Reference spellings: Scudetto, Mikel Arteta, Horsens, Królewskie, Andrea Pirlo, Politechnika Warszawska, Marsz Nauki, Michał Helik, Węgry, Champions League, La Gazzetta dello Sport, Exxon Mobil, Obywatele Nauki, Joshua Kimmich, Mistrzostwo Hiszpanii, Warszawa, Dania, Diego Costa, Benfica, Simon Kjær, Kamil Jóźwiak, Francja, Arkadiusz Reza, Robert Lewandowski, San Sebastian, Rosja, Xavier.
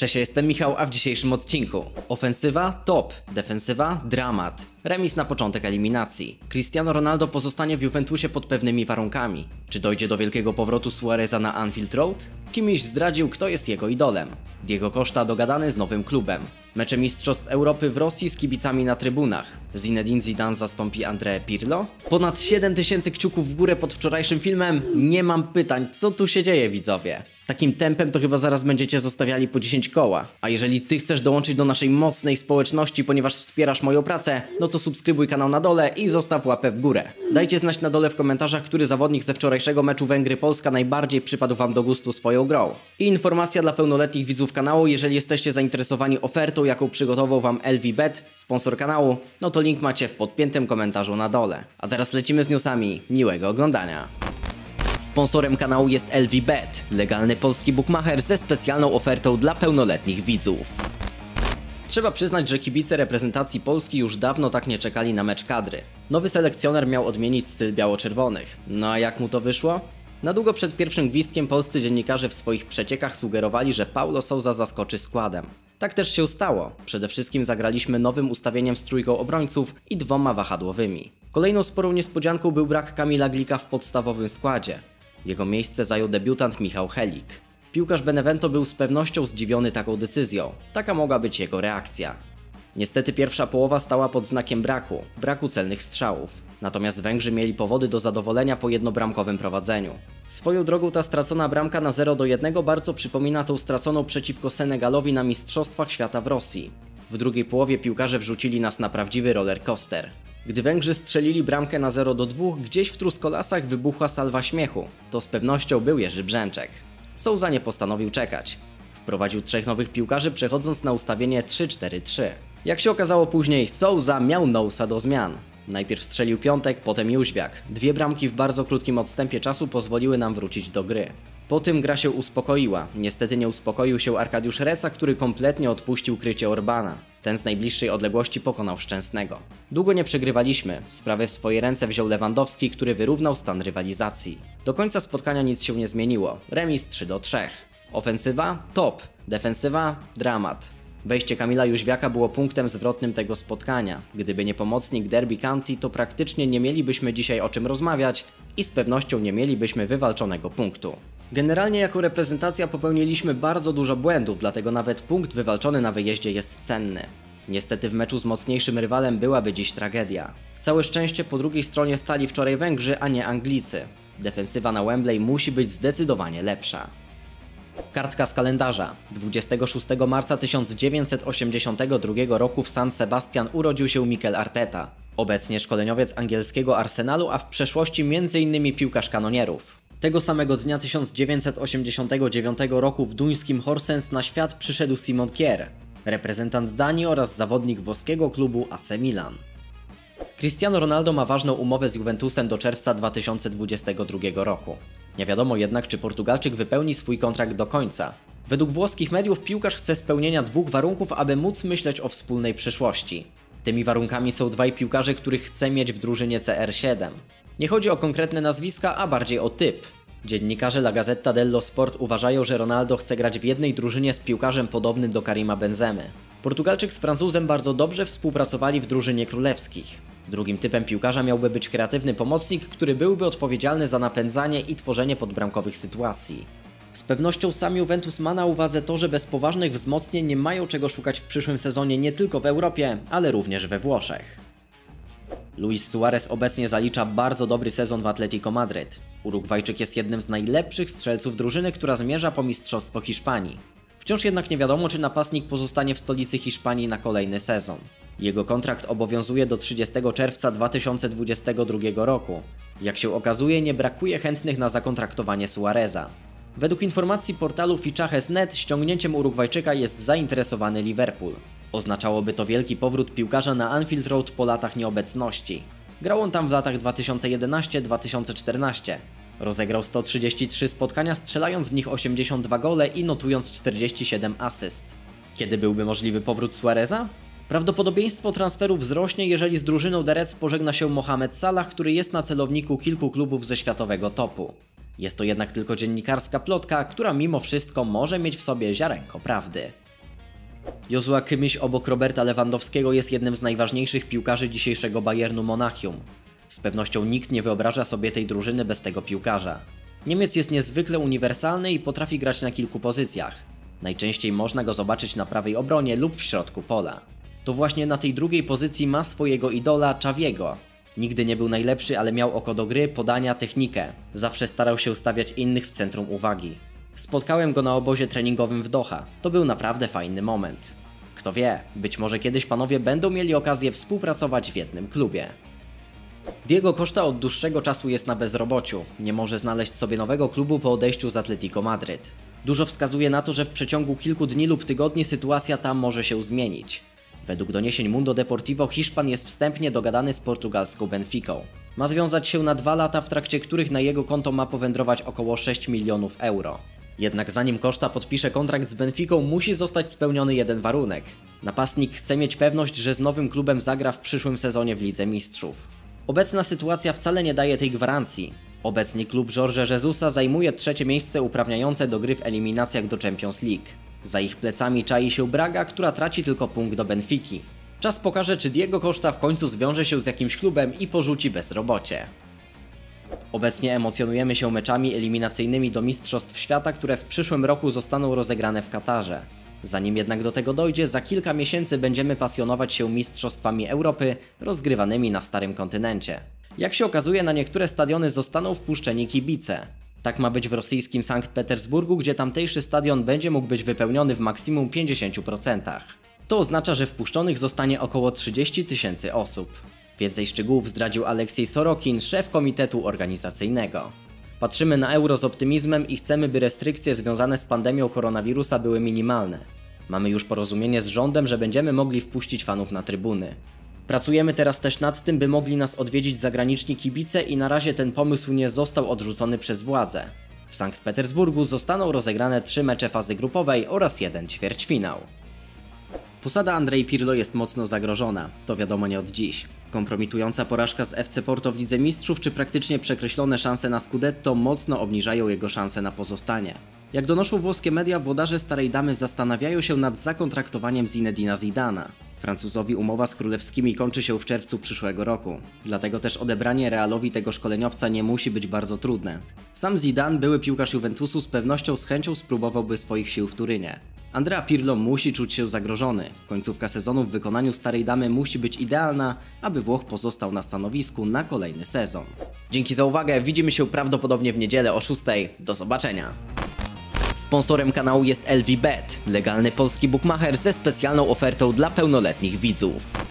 Cześć, jestem Michał, a w dzisiejszym odcinku ofensywa top, defensywa dramat, remis na początek eliminacji, Cristiano Ronaldo pozostanie w Juventusie pod pewnymi warunkami, czy dojdzie do wielkiego powrotu Suareza na Anfield Road, kimś zdradził, kto jest jego idolem, Diego Costa dogadany z nowym klubem, mecze Mistrzostw Europy w Rosji z kibicami na trybunach, Zinedine Zidane zastąpi Andreę Pirlo? Ponad 7000 kciuków w górę pod wczorajszym filmem, nie mam pytań, co tu się dzieje widzowie? Takim tempem to chyba zaraz będziecie zostawiali po 10 koła. A jeżeli ty chcesz dołączyć do naszej mocnej społeczności, ponieważ wspierasz moją pracę, no to subskrybuj kanał na dole i zostaw łapę w górę. Dajcie znać na dole w komentarzach, który zawodnik ze wczorajszego meczu Węgry-Polska najbardziej przypadł wam do gustu swoją grą. I informacja dla pełnoletnich widzów kanału, jeżeli jesteście zainteresowani ofertą, jaką przygotował wam LVBet, sponsor kanału, no to link macie w podpiętym komentarzu na dole. A teraz lecimy z newsami, miłego oglądania. Sponsorem kanału jest LVBet, legalny polski bookmacher ze specjalną ofertą dla pełnoletnich widzów. Trzeba przyznać, że kibice reprezentacji Polski już dawno tak nie czekali na mecz kadry. Nowy selekcjoner miał odmienić styl biało-czerwonych. No a jak mu to wyszło? Na długo przed pierwszym gwizdkiem polscy dziennikarze w swoich przeciekach sugerowali, że Paulo Sousa zaskoczy składem. Tak też się stało. Przede wszystkim zagraliśmy nowym ustawieniem z trójką obrońców i dwoma wahadłowymi. Kolejną sporą niespodzianką był brak Kamila Glika w podstawowym składzie. Jego miejsce zajął debiutant Michał Helik. Piłkarz Benevento był z pewnością zdziwiony taką decyzją. Taka mogła być jego reakcja. Niestety pierwsza połowa stała pod znakiem braku celnych strzałów. Natomiast Węgrzy mieli powody do zadowolenia po jednobramkowym prowadzeniu. Swoją drogą ta stracona bramka na 0-1 bardzo przypomina tą straconą przeciwko Senegalowi na Mistrzostwach Świata w Rosji. W drugiej połowie piłkarze wrzucili nas na prawdziwy roller coaster. Gdy Węgrzy strzelili bramkę na 0-2, gdzieś w truskolasach wybuchła salwa śmiechu. To z pewnością był Jerzy Brzęczek. Sousa nie postanowił czekać. Wprowadził trzech nowych piłkarzy, przechodząc na ustawienie 3-4-3. Jak się okazało później, Sousa miał nosa do zmian. Najpierw strzelił Piątek, potem Jóźwiak. Dwie bramki w bardzo krótkim odstępie czasu pozwoliły nam wrócić do gry. Po tym gra się uspokoiła. Niestety nie uspokoił się Arkadiusz Reza, który kompletnie odpuścił krycie Orbana. Ten z najbliższej odległości pokonał Szczęsnego. Długo nie przegrywaliśmy. Sprawę w swoje ręce wziął Lewandowski, który wyrównał stan rywalizacji. Do końca spotkania nic się nie zmieniło. Remis 3-3. Ofensywa? Top. Defensywa? Dramat. Wejście Kamila Jóźwiaka było punktem zwrotnym tego spotkania. Gdyby nie pomocnik Derby County, to praktycznie nie mielibyśmy dzisiaj o czym rozmawiać i z pewnością nie mielibyśmy wywalczonego punktu. Generalnie jako reprezentacja popełniliśmy bardzo dużo błędów, dlatego nawet punkt wywalczony na wyjeździe jest cenny. Niestety w meczu z mocniejszym rywalem byłaby dziś tragedia. Całe szczęście po drugiej stronie stali wczoraj Węgrzy, a nie Anglicy. Defensywa na Wembley musi być zdecydowanie lepsza. Kartka z kalendarza. 26 marca 1982 roku w San Sebastian urodził się Mikel Arteta. Obecnie szkoleniowiec angielskiego Arsenalu, a w przeszłości m.in. piłkarz kanonierów. Tego samego dnia 1989 roku w duńskim Horsens na świat przyszedł Simon Kjær, reprezentant Danii oraz zawodnik włoskiego klubu AC Milan. Cristiano Ronaldo ma ważną umowę z Juventusem do czerwca 2022 roku. Nie wiadomo jednak, czy Portugalczyk wypełni swój kontrakt do końca. Według włoskich mediów piłkarz chce spełnienia dwóch warunków, aby móc myśleć o wspólnej przyszłości. Tymi warunkami są dwaj piłkarze, których chce mieć w drużynie CR7. Nie chodzi o konkretne nazwiska, a bardziej o typ. Dziennikarze La Gazzetta dello Sport uważają, że Ronaldo chce grać w jednej drużynie z piłkarzem podobnym do Karima Benzemy. Portugalczyk z Francuzem bardzo dobrze współpracowali w drużynie królewskich. Drugim typem piłkarza miałby być kreatywny pomocnik, który byłby odpowiedzialny za napędzanie i tworzenie podbramkowych sytuacji. Z pewnością sam Juventus ma na uwadze to, że bez poważnych wzmocnień nie mają czego szukać w przyszłym sezonie nie tylko w Europie, ale również we Włoszech. Luis Suarez obecnie zalicza bardzo dobry sezon w Atletico Madryt. Urugwajczyk jest jednym z najlepszych strzelców drużyny, która zmierza po Mistrzostwo Hiszpanii. Wciąż jednak nie wiadomo, czy napastnik pozostanie w stolicy Hiszpanii na kolejny sezon. Jego kontrakt obowiązuje do 30 czerwca 2022 roku. Jak się okazuje, nie brakuje chętnych na zakontraktowanie Suareza. Według informacji portalu Fichajes.net ściągnięciem Urugwajczyka jest zainteresowany Liverpool. Oznaczałoby to wielki powrót piłkarza na Anfield Road po latach nieobecności. Grał on tam w latach 2011-2014. Rozegrał 133 spotkania, strzelając w nich 82 gole i notując 47 asyst. Kiedy byłby możliwy powrót Suareza? Prawdopodobieństwo transferu wzrośnie, jeżeli z drużyną de Reds pożegna się Mohamed Salah, który jest na celowniku kilku klubów ze światowego topu. Jest to jednak tylko dziennikarska plotka, która mimo wszystko może mieć w sobie ziarenko prawdy. Joshua Kimmich obok Roberta Lewandowskiego jest jednym z najważniejszych piłkarzy dzisiejszego Bayernu Monachium. Z pewnością nikt nie wyobraża sobie tej drużyny bez tego piłkarza. Niemiec jest niezwykle uniwersalny i potrafi grać na kilku pozycjach. Najczęściej można go zobaczyć na prawej obronie lub w środku pola. To właśnie na tej drugiej pozycji ma swojego idola Xaviego. Nigdy nie był najlepszy, ale miał oko do gry, podania, technikę. Zawsze starał się stawiać innych w centrum uwagi. Spotkałem go na obozie treningowym w Doha. To był naprawdę fajny moment. Kto wie, być może kiedyś panowie będą mieli okazję współpracować w jednym klubie. Diego Costa od dłuższego czasu jest na bezrobociu. Nie może znaleźć sobie nowego klubu po odejściu z Atletico Madryt. Dużo wskazuje na to, że w przeciągu kilku dni lub tygodni sytuacja tam może się zmienić. Według doniesień Mundo Deportivo Hiszpan jest wstępnie dogadany z portugalską Benficą. Ma związać się na 2 lata, w trakcie których na jego konto ma powędrować około 6 milionów euro. Jednak zanim Costa podpisze kontrakt z Benficą, musi zostać spełniony jeden warunek. Napastnik chce mieć pewność, że z nowym klubem zagra w przyszłym sezonie w Lidze Mistrzów. Obecna sytuacja wcale nie daje tej gwarancji. Obecnie klub Jorge Jesusa zajmuje 3. miejsce uprawniające do gry w eliminacjach do Champions League. Za ich plecami czai się Braga, która traci tylko punkt do Benfiki. Czas pokaże, czy Diego Costa w końcu zwiąże się z jakimś klubem i porzuci bezrobocie. Obecnie emocjonujemy się meczami eliminacyjnymi do Mistrzostw Świata, które w przyszłym roku zostaną rozegrane w Katarze. Zanim jednak do tego dojdzie, za kilka miesięcy będziemy pasjonować się Mistrzostwami Europy rozgrywanymi na starym kontynencie. Jak się okazuje, na niektóre stadiony zostaną wpuszczeni kibice. Tak ma być w rosyjskim Sankt Petersburgu, gdzie tamtejszy stadion będzie mógł być wypełniony w maksimum 50%. To oznacza, że wpuszczonych zostanie około 30 tysięcy osób. Więcej szczegółów zdradził Aleksiej Sorokin, szef komitetu organizacyjnego. Patrzymy na euro z optymizmem i chcemy, by restrykcje związane z pandemią koronawirusa były minimalne. Mamy już porozumienie z rządem, że będziemy mogli wpuścić fanów na trybuny. Pracujemy teraz też nad tym, by mogli nas odwiedzić zagraniczni kibice i na razie ten pomysł nie został odrzucony przez władze. W Sankt Petersburgu zostaną rozegrane 3 mecze fazy grupowej oraz 1 ćwierćfinał. Posada Andrei Pirlo jest mocno zagrożona, to wiadomo nie od dziś. Kompromitująca porażka z FC Porto w Lidze Mistrzów czy praktycznie przekreślone szanse na Scudetto mocno obniżają jego szanse na pozostanie. Jak donoszą włoskie media, włodarze Starej Damy zastanawiają się nad zakontraktowaniem Zinedina Zidana. Francuzowi umowa z królewskimi kończy się w czerwcu przyszłego roku. Dlatego też odebranie Realowi tego szkoleniowca nie musi być bardzo trudne. Sam Zidane, były piłkarz Juventusu, z pewnością z chęcią spróbowałby swoich sił w Turynie. Andrea Pirlo musi czuć się zagrożony. Końcówka sezonu w wykonaniu Starej Damy musi być idealna, aby Włoch pozostał na stanowisku na kolejny sezon. Dzięki za uwagę, widzimy się prawdopodobnie w niedzielę o 6. Do zobaczenia! Sponsorem kanału jest LVBet, legalny polski bookmacher ze specjalną ofertą dla pełnoletnich widzów.